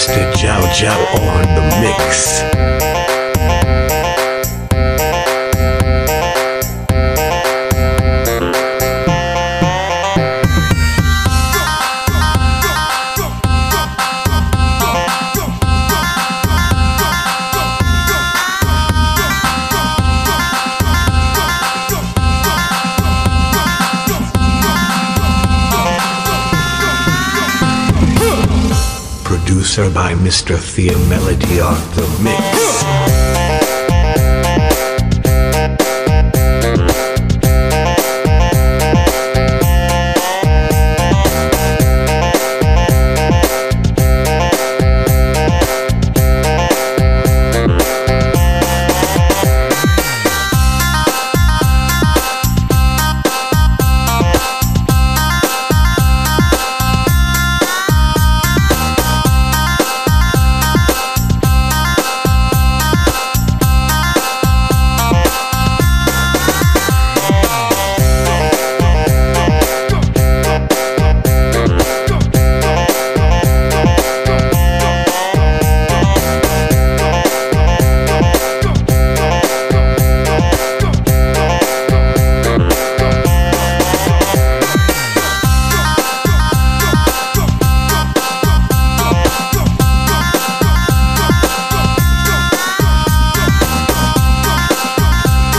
Mr Jow Jow on the mix. Producer by Mr Thea Melody on the mix.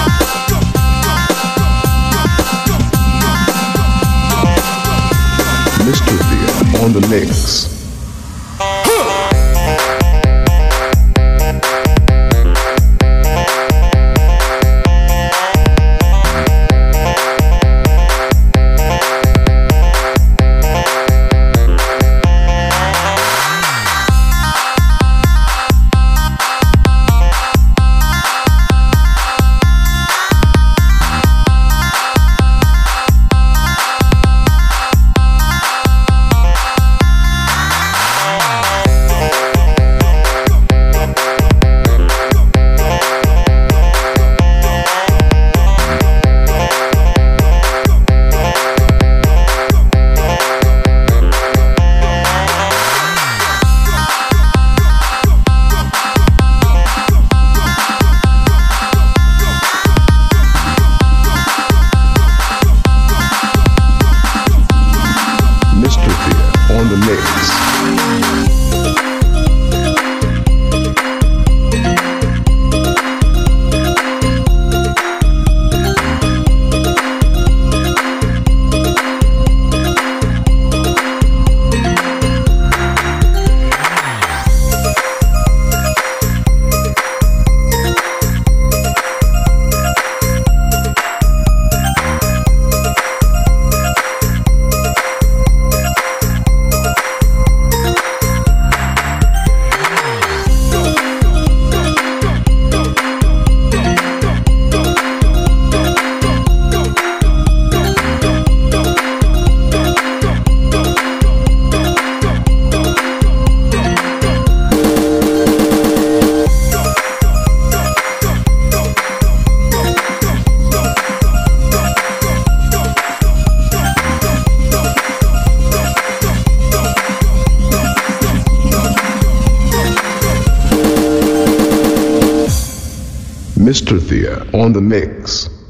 Mr. Thea on the mix. Mr. Thea on the mix.